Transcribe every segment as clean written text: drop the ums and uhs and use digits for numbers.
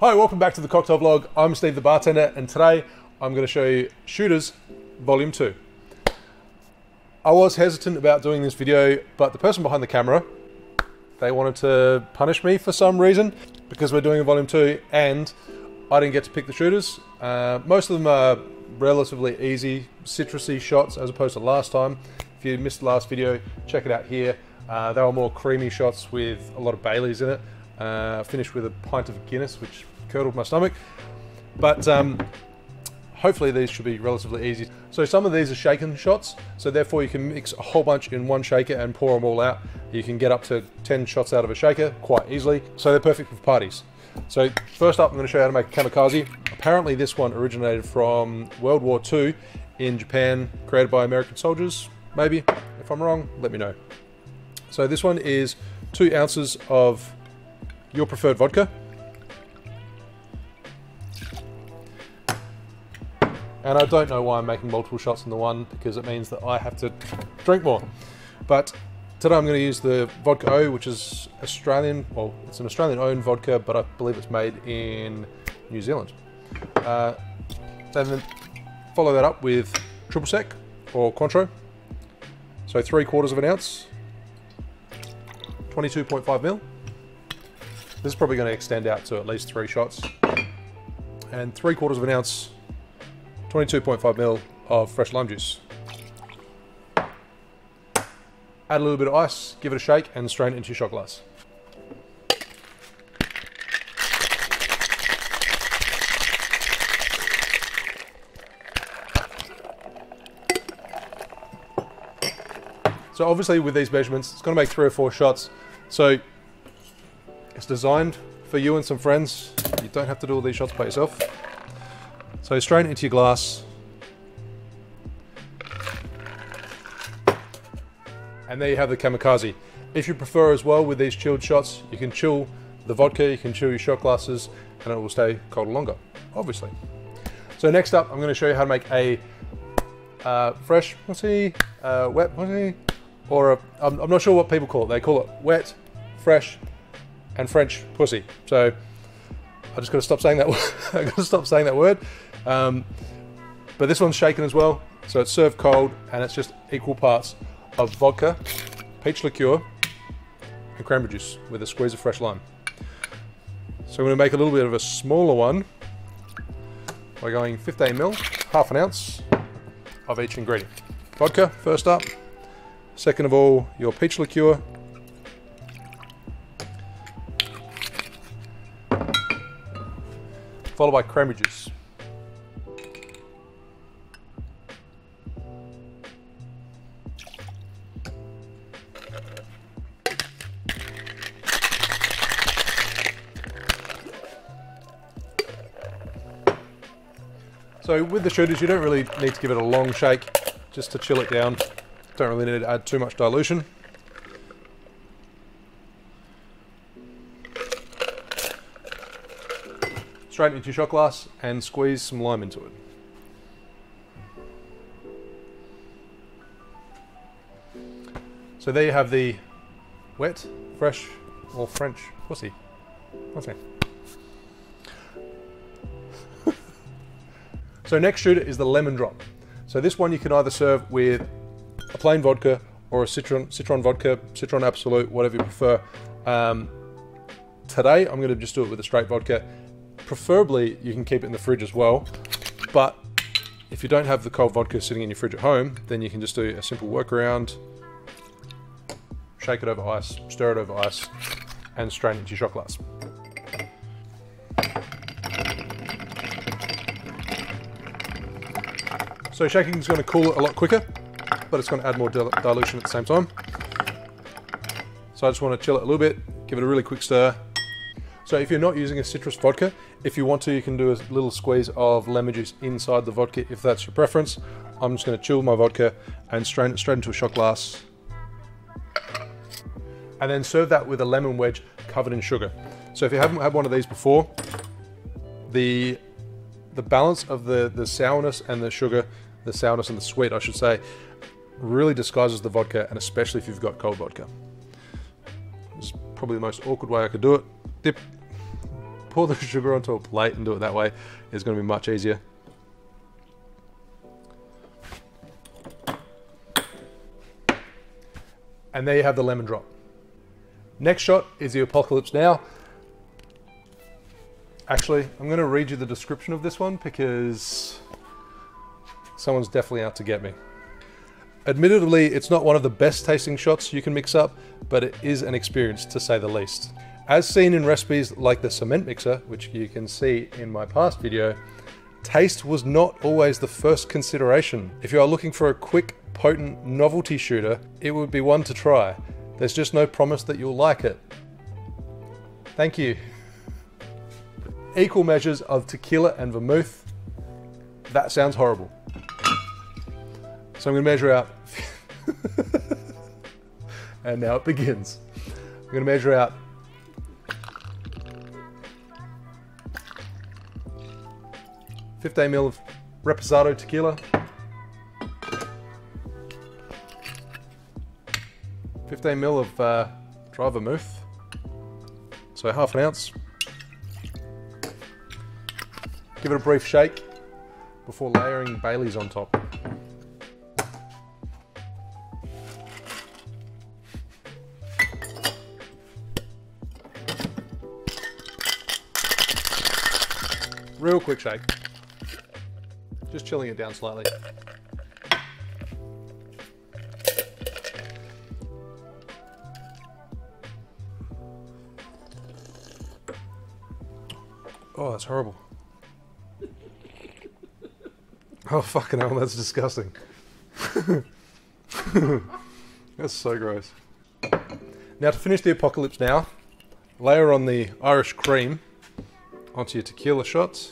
Hi, welcome back to the Cocktail Vlog. I'm Steve the Bartender, and today I'm going to show you Shooters Volume 2. I was hesitant about doing this video, but the person behind the camera, they wanted to punish me for some reason because we're doing a Volume 2 and I didn't get to pick the shooters. Most of them are relatively easy, citrusy shots as opposed to last time. If you missed the last video, check it out here. They were more creamy shots with a lot of Baileys in it. Finished with a pint of Guinness, which curdled my stomach, but hopefully these should be relatively easy. So some of these are shaken shots, so therefore you can mix a whole bunch in one shaker and pour them all out. You can get up to 10 shots out of a shaker quite easily, so they're perfect for parties. So first up, I'm going to show you how to make a Kamikaze. Apparently this one originated from World War II in Japan, created by American soldiers, maybe. If I'm wrong, let me know. So this one is 2 ounces of your preferred vodka, and I don't know why I'm making multiple shots in the one, because it means that I have to drink more. But today I'm going to use the Vodka O, which is Australian. Well, it's an Australian-owned vodka, but I believe it's made in New Zealand. And then follow that up with Triple Sec or Cointreau. So 3/4 of an ounce, 22.5 mil. This is probably going to extend out to at least 3 shots. And 3/4 of an ounce, 22.5 mil of fresh lime juice. Add a little bit of ice, give it a shake, and strain it into your shot glass. So obviously with these measurements, it's going to make 3 or 4 shots. So it's designed for you and some friends. You don't have to do all these shots by yourself. So strain it into your glass. And there you have the Kamikaze. If you prefer as well with these chilled shots, you can chill the vodka, you can chill your shot glasses, and it will stay cold longer, obviously. So next up, I'm going to show you how to make a fresh pussy, wet pussy, or I'm not sure what people call it. They call it wet, fresh, and French pussy. So I just got to stop saying that word. I got to stop saying that word. But this one's shaken as well, so it's served cold, and it's just equal parts of vodka, peach liqueur, and cranberry juice with a squeeze of fresh lime. So I'm going to make a little bit of a smaller one by going 15 mil, 1/2 ounce of each ingredient. Vodka first up. Second of all, your peach liqueur. Followed by cranberry juice. So with the shooters, you don't really need to give it a long shake, just to chill it down. Don't really need to add too much dilution. Straight into your shot glass and squeeze some lime into it. So there you have the wet, fresh, or French pussy. Okay. So next shooter is the Lemon Drop. So this one you can either serve with a plain vodka or a citron vodka, citron absolute, whatever you prefer. Today I'm going to just do it with a straight vodka. Preferably you can keep it in the fridge as well, but if you don't have the cold vodka sitting in your fridge at home, then you can just do a simple workaround, shake it over ice, stir it over ice, and strain it into your shot glass. So shaking is going to cool it a lot quicker, but it's going to add more dilution at the same time. So I just want to chill it a little bit, give it a really quick stir. So if you're not using a citrus vodka, if you want to, you can do a little squeeze of lemon juice inside the vodka if that's your preference. I'm just going to chill my vodka and strain it straight into a shot glass. And then serve that with a lemon wedge covered in sugar. So if you haven't had one of these before, the balance of the sourness and the sugar, the sourness and the sweet I should say, really disguises the vodka, and especially if you've got cold vodka. It's probably the most awkward way I could do it. Dip pour the sugar onto a plate and do it that way. It's going to be much easier. And there you have the lemon drop. Next shot is the Apocalypse Now. Actually, I'm going to read you the description of this one because someone's definitely out to get me. Admittedly, it's not one of the best tasting shots you can mix up, but it is an experience to say the least. As seen in recipes like the cement mixer, which you can see in my past video, taste was not always the first consideration. If you are looking for a quick, potent novelty shooter, it would be one to try. There's just no promise that you'll like it. Thank you. Equal measures of tequila and vermouth. That sounds horrible. So I'm going to measure out, and now it begins. I'm going to measure out 15 ml of Reposado tequila, 15 ml of dry vermouth, so half an ounce. Give it a brief shake before layering Baileys on top. Real quick shake. Just chilling it down slightly. Oh, that's horrible. Oh, fucking hell, that's disgusting. That's so gross. Now, to finish the Apocalypse Now, layer on the Irish cream onto your tequila shots,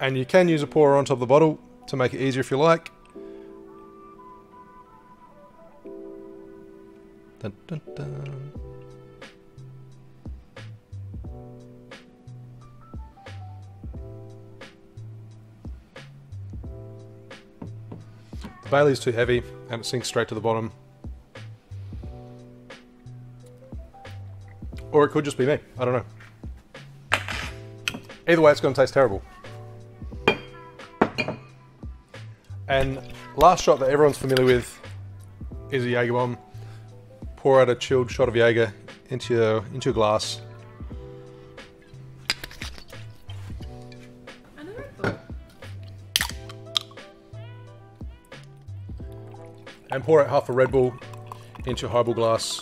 and you can use a pourer on top of the bottle to make it easier if you like. Dun, dun, dun. The Bailey's too heavy and it sinks straight to the bottom, or it could just be me, I don't know. Either way, it's going to taste terrible. And last shot that everyone's familiar with is a Jägerbomb. Pour out a chilled shot of Jäger into your glass. And pour out half a Red Bull into your highball glass.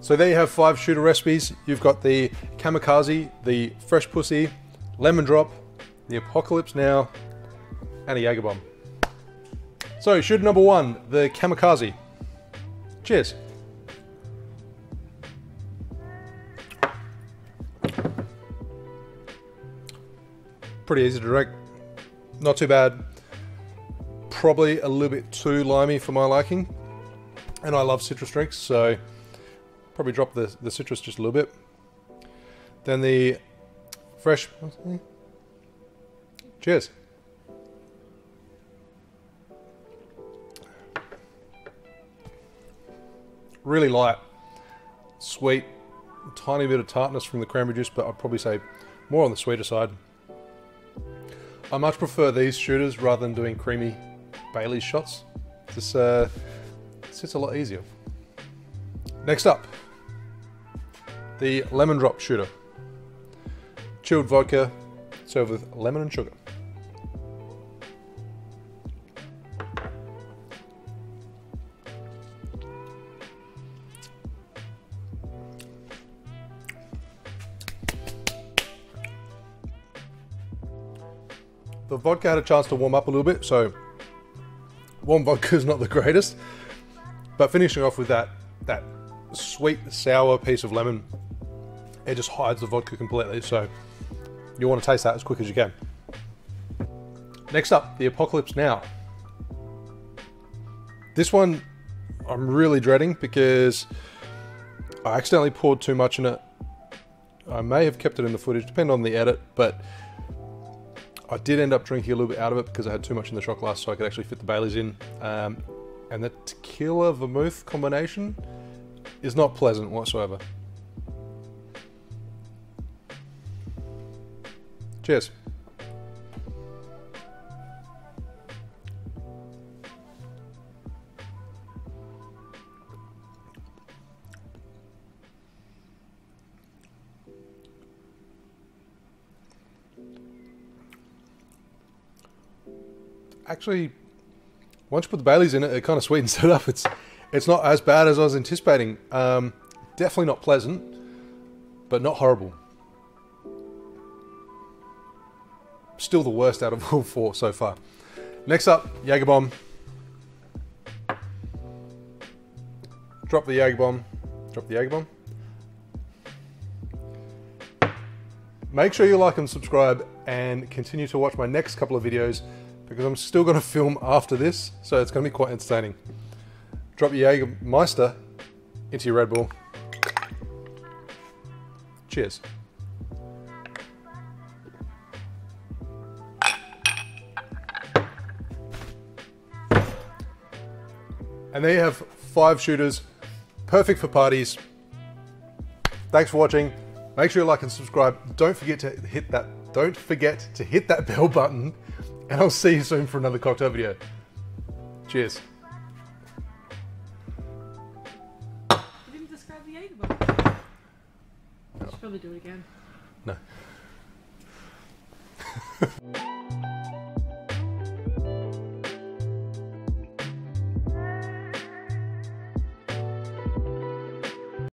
So there you have 5 shooter recipes. You've got the Kamikaze, the Fresh Pussy, Lemon Drop, the Apocalypse Now, and a Jägerbomb. So shooter number 1, the Kamikaze. Cheers. Pretty easy to drink. Not too bad. Probably a little bit too limey for my liking. And I love citrus drinks, so probably drop the citrus just a little bit. Then the fresh. Cheers. Really light, sweet, tiny bit of tartness from the cranberry juice, but I'd probably say more on the sweeter side. I much prefer these shooters rather than doing creamy Baileys shots. This sits a lot easier. Next up, the Lemon Drop shooter. Chilled vodka, served with lemon and sugar. The vodka had a chance to warm up a little bit, so warm vodka is not the greatest. But finishing off with that sweet, sour piece of lemon, it just hides the vodka completely, so you want to taste that as quick as you can. Next up, the Apocalypse Now. This one I'm really dreading because I accidentally poured too much in it. I may have kept it in the footage, depending on the edit, but I did end up drinking a little bit out of it because I had too much in the shot glass, so I could actually fit the Baileys in. And the tequila vermouth combination is not pleasant whatsoever. Cheers. Actually, once you put the Baileys in it, it kind of sweetens it up. It's not as bad as I was anticipating. Definitely not pleasant, but not horrible. Still the worst out of all four so far. Next up, Jägerbomb. Drop the Jägerbomb. Drop the Jägerbomb. Make sure you like and subscribe and continue to watch my next couple of videos, because I'm still going to film after this, so it's going to be quite entertaining. Drop your Jägermeister into your Red Bull. Cheers. And there you have 5 shooters, perfect for parties. Thanks for watching. Make sure you like and subscribe. Don't forget to hit that bell button. And I'll see you soon for another cocktail video. Cheers. You didn't describe the Jägerbomb. No. I should probably do it again. No.